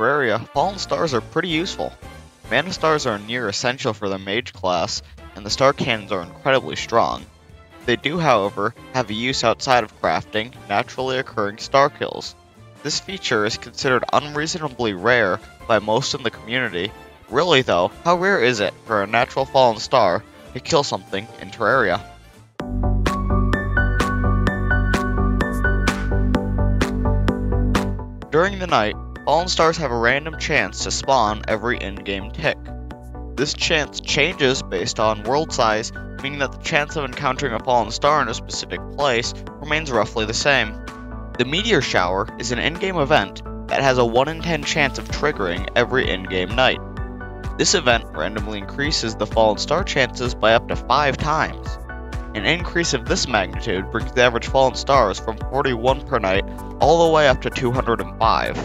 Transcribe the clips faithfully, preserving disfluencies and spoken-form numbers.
Terraria, Fallen Stars are pretty useful. Mana Stars are near essential for the Mage class, and the Star Cannons are incredibly strong. They do, however, have a use outside of crafting naturally occurring star kills. This feature is considered unreasonably rare by most in the community. Really though, how rare is it for a natural Fallen Star to kill something in Terraria? During the night, Fallen Stars have a random chance to spawn every in-game tick. This chance changes based on world size, meaning that the chance of encountering a Fallen Star in a specific place remains roughly the same. The Meteor Shower is an in-game event that has a one in ten chance of triggering every in-game night. This event randomly increases the Fallen Star chances by up to five times. An increase of this magnitude brings the average Fallen Stars from forty-one per night all the way up to two hundred five.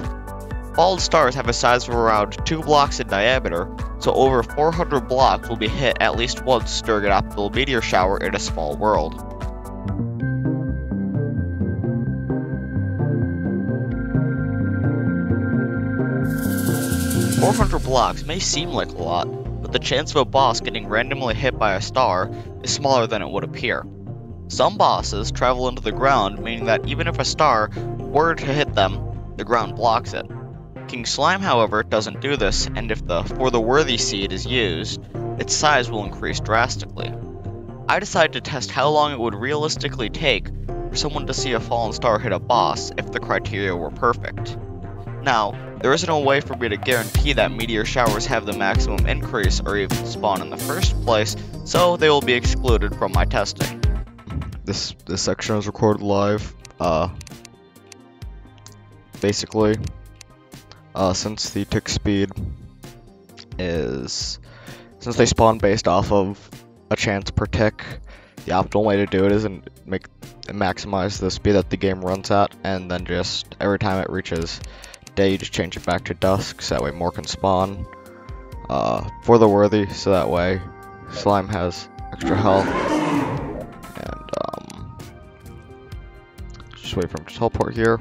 Fallen Stars have a size of around two blocks in diameter, so over four hundred blocks will be hit at least once during an optimal meteor shower in a small world. four hundred blocks may seem like a lot, but the chance of a boss getting randomly hit by a star is smaller than it would appear. Some bosses travel into the ground, meaning that even if a star were to hit them, the ground blocks it. King Slime, however, doesn't do this, and if the For the Worthy seed is used, its size will increase drastically. I decided to test how long it would realistically take for someone to see a Fallen Star hit a boss if the criteria were perfect. Now, there isn't a way for me to guarantee that meteor showers have the maximum increase or even spawn in the first place, so they will be excluded from my testing. This, this section was recorded live. Uh, basically, Uh, since the tick speed is, since they spawn based off of a chance per tick, the optimal way to do it is and make maximize the speed that the game runs at, and then just every time it reaches day, you just change it back to dusk, so that way more can spawn uh, for the worthy. So that way, Slime has extra health, and um, just wait for him to teleport here.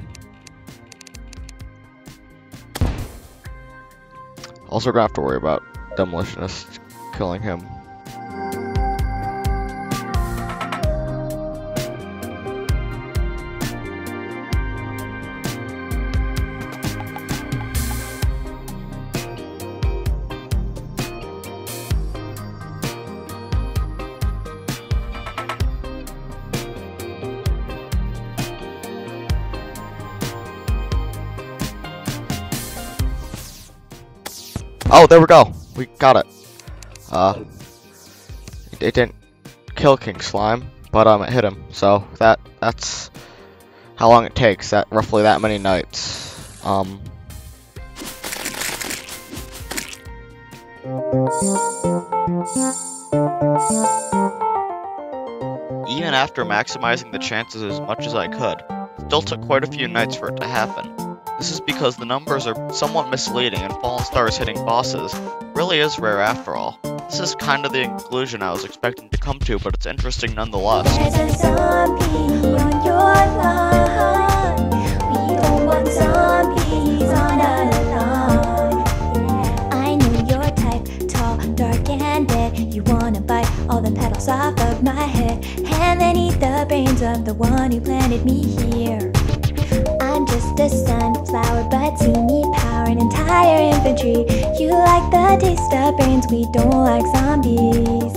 Also, gonna have to worry about Demolitionists killing him. Oh, there we go. We got it. Uh, it, it didn't kill King Slime, but um, it hit him. So that that's how long it takes. That roughly that many nights. Um. Even after maximizing the chances as much as I could, it still took quite a few nights for it to happen. This is because the numbers are somewhat misleading, and Fallen Stars hitting bosses really is rare after all. This is kind of the conclusion I was expecting to come to, but it's interesting nonetheless. There's a zombie on your line. We don't want zombies on our line. I know your type, tall, dark, and dead. You wanna bite all the petals off of my head, and then eat the brains of the one who planted me here. I'm just a sunflower, but see me power an entire infantry. You like the taste of brains, we don't like zombies.